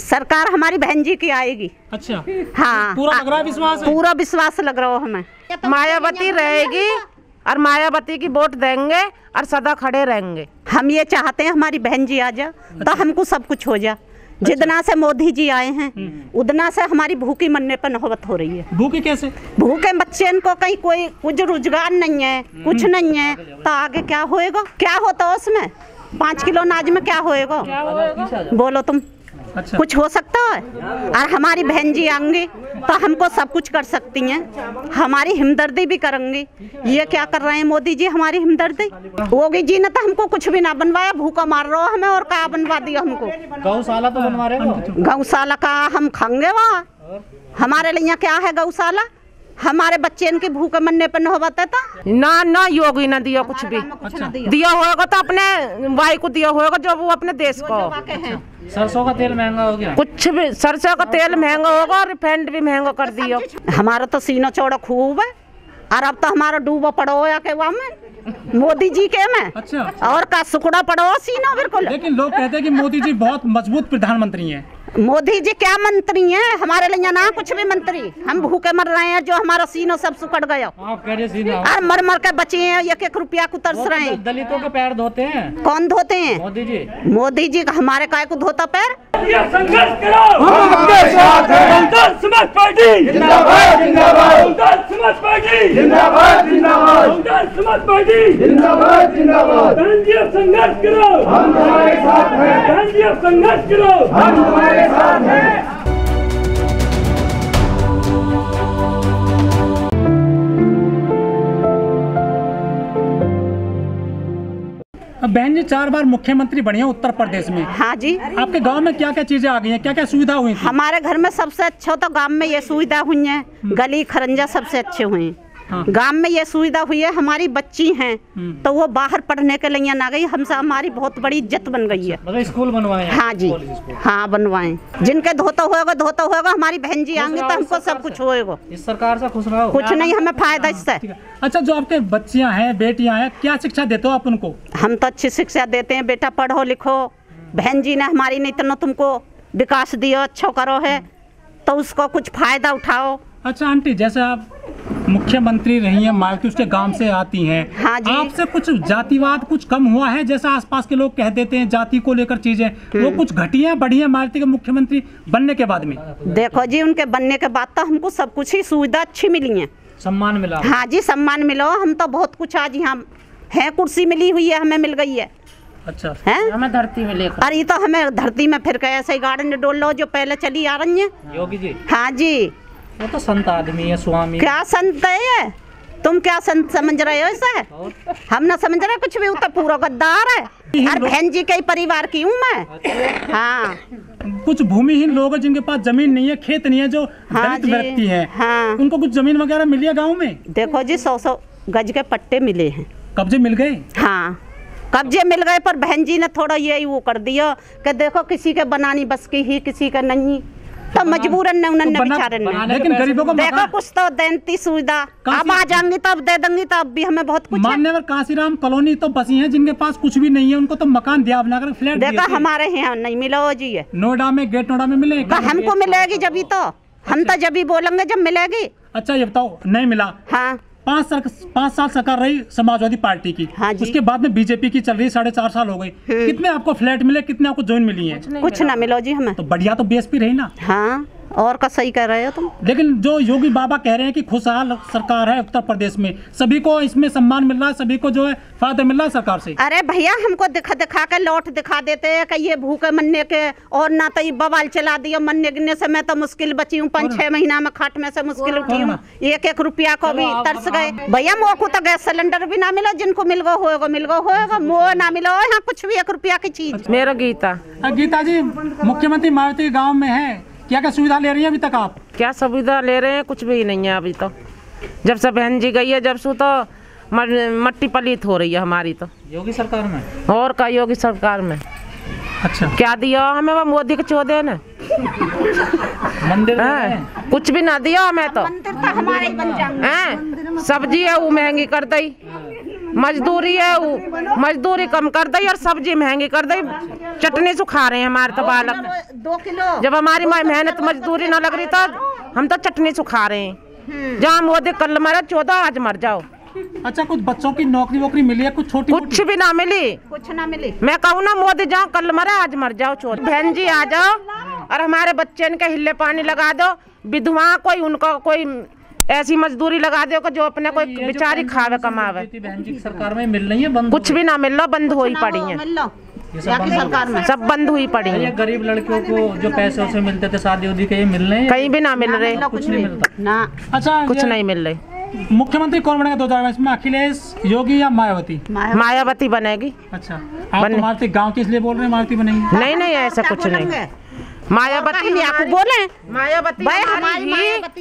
सरकार हमारी बहन जी की आएगी। अच्छा, हाँ, पूरा लग रहा है विश्वास, पूरा विश्वास लग रहा हो हमें। मायावती रहेगी और मायावती की वोट देंगे और सदा खड़े रहेंगे। हम ये चाहते हैं हमारी बहन जी आ जा तो हमको सब कुछ हो जा। जितना से मोदी जी आए हैं उतना से हमारी भूखी मरने पर नौबत हो रही है। भूखे कैसे? भूखे बच्चे, इनको कहीं कोई कुछ रोजगार नहीं है, कुछ नहीं है, तो आगे क्या होएगा? क्या होता है उसमें? 5 किलो अनाज में क्या होएगा? बोलो तुम। अच्छा, कुछ हो सकता है? और हमारी बहन जी आएंगी तो हमको सब कुछ कर सकती हैं, हमारी हमदर्दी भी करेंगी। ये क्या कर रहे हैं मोदी जी, हमारी हमदर्दी? योगी जी ने तो हमको कुछ भी ना बनवाया, भूखा मार रहा हमें, और क्या बनवा दिया हमको? गौशाला तो बनवा रहे हो? गौशाला का हम खाएंगे वहाँ? हमारे लिए क्या है गौशाला? हमारे बच्चे इनकी भूखे मरने पर न हो पाता था ना योगी ना दिया कुछ भी। अच्छा, दिया होगा तो अपने भाई को दिया होगा, जो वो अपने देश को। सरसों का तेल महंगा हो गया, कुछ भी सरसों का तेल महंगा होगा और रिफाइंड भी महंगा कर दिया। हमारा तो सीना चौड़ा खूब है और अब तो हमारा डूबा पड़ो या के में मोदी जी के में। अच्छा, और का सुकड़ा पड़ो सीना बिल्कुल। लेकिन लोग कहते हैं कि मोदी जी बहुत मजबूत प्रधानमंत्री हैं। मोदी जी क्या मंत्री हैं? हमारे लिए ना कुछ भी मंत्री। हम भूखे मर रहे हैं, जो हमारा सीनो सब सुकड़ गया और मर मर के बचे हैं, 1-1 रुपया को तरस रहे हैं। दलितों के पैर धोते हैं, कौन धोते हैं? मोदी जी। मोदी जी हमारे काय को धोता पैर? संघर्ष करो, संघर्ष करो, हम हमारे साथ है। बहन जी 4 बार मुख्यमंत्री बने हैं उत्तर प्रदेश में। हाँ जी। आपके गांव में क्या क्या चीजें आ गई हैं, क्या क्या सुविधा हुई? हमारे घर में सबसे अच्छा तो गांव में ये सुविधा हुई है, गली खरंजा सबसे अच्छे हुए हैं। हाँ। गांव में ये सुविधा हुई है। हमारी बच्ची हैं तो वो बाहर पढ़ने के लिए ना गई, हमसे हमारी बहुत बड़ी इज्जत बन गई है। मतलब स्कूल बनवाए? हाँ जी, हाँ बनवाए। जिनके धोता होगा हमारी बहन जी आएंगे तो हमको सब कुछ होगा। इस सरकार से खुश रहो, कुछ नहीं हमें फायदा इससे। अच्छा, जो आपके बच्चियाँ हैं, बेटियाँ हैं, क्या शिक्षा देते हो आप उनको? हम तो अच्छी शिक्षा देते हैं, बेटा पढ़ो लिखो। बहन जी ने हमारी ने इतना तुमको विकास दिया, अच्छा करो है तो उसको कुछ फायदा उठाओ। अच्छा आंटी, जैसे आप मुख्यमंत्री रही हैं, मायावती उसके गांव से आती हैं। हाँ जी। आपसे कुछ जातिवाद कुछ कम हुआ है? जैसा आसपास के लोग कह देते हैं जाति को लेकर चीजें, वो कुछ घटी हैं बढ़ी हैं मायावती के मुख्यमंत्री बनने के बाद में? देखो जी, उनके बनने के बाद तो हमको सब कुछ ही सुविधा अच्छी मिली है, सम्मान मिला। हाँ जी, सम्मान मिला। हम तो बहुत कुछ आज यहाँ है, कुर्सी मिली हुई है हमें, मिल गई है। अच्छा है, हमें धरती में लेकर। अरे तो हमें धरती में फिर ऐसे ही गार्डन डोल लो जो पहले चली आ रही है योगी जी। हाँ जी, वो तो संत आदमी है, स्वामी। क्या संत है? तुम क्या संत समझ रहे हो इसे? हम ना समझ रहे कुछ भी, वो तो पूरा गद्दार है। और बहन जी के परिवार की हूँ मैं। हाँ, कुछ भूमिहीन लोग हैं जिनके पास जमीन नहीं है, खेत नहीं है, जो दलित व्यक्ति है। हाँ, उनको कुछ जमीन वगैरह मिली है गाँव में? देखो जी, 100-100 गज के पट्टे मिले हैं। कब्जे मिल गए? हाँ, कब्जे मिल गए, पर बहन जी ने थोड़ा ये वो कर दिया कि देखो किसी के बनानी बस की ही, किसी का नहीं, तो मजबूरन ने उन्होंने बिचारे ने। लेकिन गरीबों को देखो कुछ तो देती सुविधा। अब आ जाएंगी तब दे देंगी, तब भी हमें बहुत कुछ। मान्यवर काशीराम कॉलोनी तो बसी हैं जिनके पास कुछ भी नहीं है, उनको तो मकान दिया, बनाकर फ्लैट दिया। देखो हमारे यहाँ नहीं मिला हो जी, ये नोएडा में, ग्रेट नोएडा में मिले। हमको मिलेगी जब ही तो, हम तो जब ही बोलेंगे जब मिलेगी। अच्छा ये बताओ, नहीं मिला? हाँ, 5 साल सरकार रही समाजवादी पार्टी की। हाँ, उसके बाद में बीजेपी की चल रही, 4.5 साल हो गए। कितने आपको फ्लैट मिले, कितने आपको जॉइन मिली है? कुछ ना मिलो जी हमें। तो बढ़िया तो बीएसपी रही ना। हाँ, और का सही कह रहे हो तुम। लेकिन जो योगी बाबा कह रहे हैं कि खुशहाल सरकार है उत्तर प्रदेश में, सभी को इसमें सम्मान मिल रहा है, सभी को जो है फायदा मिल रहा है सरकार से। अरे भैया, हमको दिखा के लौट दिखा देते हैं कि ये भूखे मरने के, और ना तो ये बवाल चला दिया। मरने गिरने से मैं तो मुश्किल बची हूँ, 5-6 महीना में खाट में से मुश्किल उठी हूँ। 1-1 रुपया को भी तरस गए भैया। मो को तो गैस सिलेंडर भी ना मिला, जिनको मिलगो होगा मिलगो होगा, मो ना मिलो यहाँ कुछ भी, 1 रुपया की चीज। मेरा गीता। गीता जी, मुख्यमंत्री मायावती गाँव में है, क्या क्या सुविधा ले रही है अभी तक आप? क्या सुविधा ले रहे हैं? कुछ भी नहीं है अभी तो। जब से बहन जी गई है जब से तो मट्टी पलीत हो रही है हमारी तो, योगी सरकार में। और का योगी सरकार में? अच्छा, क्या दिया हमें? वो मोदी के चौदह ने मंदिर है, कुछ भी ना दिया हमें तो। मंदिर तो हमारे ही बन जाएंगे। सब्जी है वो महंगी कर दी, मजदूरी है, मजदूरी कम कर दी और सब्जी महंगी कर दी, चटनी से खा रहे हैं हमारे तो बालक 2 किलो। जब हमारी मेहनत मजदूरी ना लग रही तो हम तो चटनी से खा रहे हैं। जहाँ मोदी कल मरा 14 आज मर जाओ। अच्छा, कुछ बच्चों की नौकरी वोकरी मिली है? कुछ छोटी कुछ भी ना मिली, कुछ ना मिली। मैं कहूँ ना मोदी जाओ कल मरा आज मर जाओ। छोटी बहन जी आ जाओ और हमारे बच्चे इनके हिले पानी लगा दो, विधवा कोई उनको कोई ऐसी मजदूरी लगा दो जो अपने कोई बेचारी खावे कमावे। बहन जी सरकार में मिल रही है, कुछ भी ना मिल रहा, बंद हो ही पड़ी है सब, बंद हुई पड़ी है। गरीब लड़कियों को जो पैसे उसे मिलते थे शादी उदी के, ये मिल रहे हैं? कहीं भी ना मिल रहे, कुछ नहीं मिलता। अच्छा, कुछ नहीं मिल रहे। मुख्यमंत्री कौन बनेगा 2022 में, अखिलेश, योगी या मायावती? मायावती बनेगी। अच्छा, आप मायावती गांव के इसलिए बोल रहे हैं मायावती बनेगी? नहीं नहीं, ऐसा कुछ नहीं। मायावती बोले, मायावती